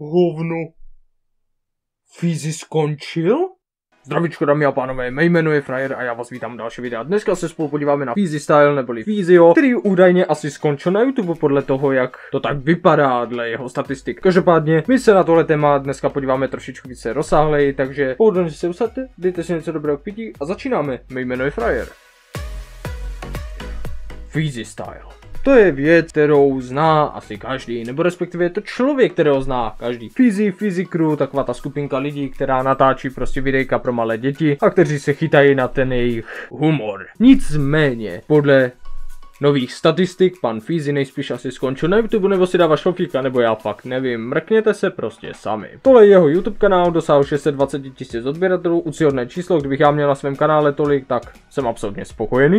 Hovno. Fizi skončil? Zdravíčko, dámy a pánové, mé jméno je Frajer a já vás vítám v další videa. Dneska se spolu podíváme na FiziStyle neboli Fizio, který údajně asi skončil na YouTube podle toho, jak to tak vypadá dle jeho statistik. Každopádně my se na tohle téma dneska podíváme trošičku více rozsáhleji, takže pohodlně se usaďte, dejte si něco dobrého k pití a začínáme. Mé jméno je Frajer. FiziStyle. To je věc, kterou zná asi každý, nebo respektive je to člověk, kterého zná každý. Fizi Crew, taková ta skupinka lidí, která natáčí prostě videjka pro malé děti a kteří se chytají na ten jejich humor. Nicméně, podle nových statistik, pan Fizi nejspíš asi skončil na YouTube, nebo si dává šlofíka, nebo já fakt nevím, mrkněte se prostě sami. Tohle jeho YouTube kanál dosáhl 620 000 odběratelů, úctyhodné číslo, kdybych já měl na svém kanále tolik, tak jsem absolutně spokojený.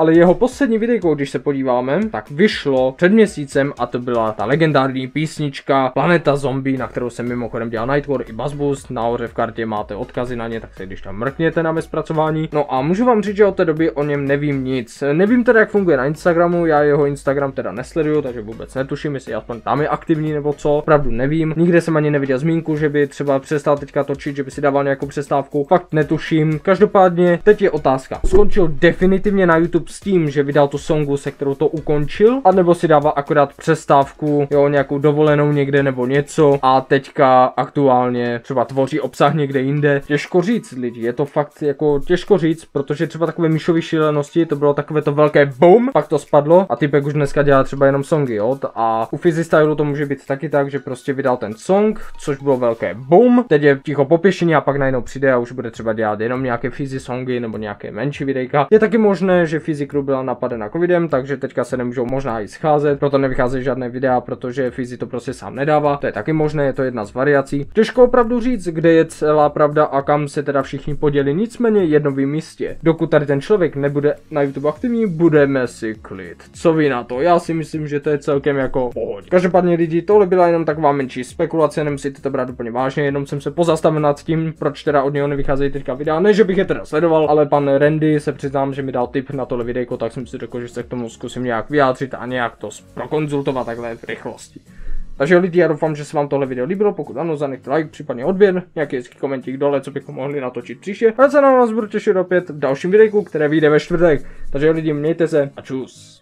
Ale jeho poslední videjko, když se podíváme, tak vyšlo před měsícem a to byla ta legendární písnička Planeta Zombie, na kterou jsem mimochodem dělal Nightcore i Buzzboost. Nahoře v kartě máte odkazy na ně, tak se když tam mrkněte na mé zpracování. No a můžu vám říct, že od té doby o něm nevím nic. Nevím teda, jak funguje na Instagramu, já jeho Instagram teda nesleduju, takže vůbec netuším, jestli aspoň tam je aktivní nebo co. Opravdu nevím. Nikde jsem ani neviděl zmínku, že by třeba přestal teďka točit, že by si dával nějakou přestávku. Fakt netuším. Každopádně teď je otázka. Skončil definitivně na YouTube s tím, že vydal tu songu, se kterou to ukončil, anebo si dává akorát přestávku, jo, nějakou dovolenou někde nebo něco a teďka aktuálně třeba tvoří obsah někde jinde. Těžko říct, lidi, je to fakt jako těžko říct, protože třeba takové myšové šílenosti, to bylo takové to velké boom, pak to spadlo a typek už dneska dělá třeba jenom songy, jo, a u FiziStylu to může být taky tak, že prostě vydal ten song, což bylo velké boom, teď je ticho popěšení a pak najednou přijde a už bude třeba dělat jenom nějaké Fizi songy nebo nějaké menší videjka. Je taky možné, že Fizi Crew byla napadena covidem, takže teďka se nemůžou možná i scházet, proto nevycházejí žádné videa, protože Fizi to prostě sám nedává. To je taky možné, je to jedna z variací. Těžko opravdu říct, kde je celá pravda a kam se teda všichni podělí, nicméně jedno v místě. Dokud tady ten člověk nebude na YouTube aktivní, budeme si klid. Co vy na to? Já si myslím, že to je celkem jako pohodě. Každopádně lidi, tohle byla jenom taková menší spekulace, nemusíte to brát úplně vážně, jenom jsem se pozastavil nad tím, proč teda od něho nevycházejí teďka videa. Ne, že bych je teda sledoval, ale pan Randy, se přiznám, že mi dal tip na tohle videjko, tak jsem si řekl, že se k tomu zkusím nějak vyjádřit a nějak to prokonzultovat takhle v rychlosti. Takže lidi, já doufám, že se vám tohle video líbilo, pokud ano, zanechte like, případně odběr, nějaký hezký komentík dole, co bychom mohli natočit příště. A se na vás budu těšit opět v dalším videjku, které vyjde ve čtvrtek. Takže lidi, mějte se a čus.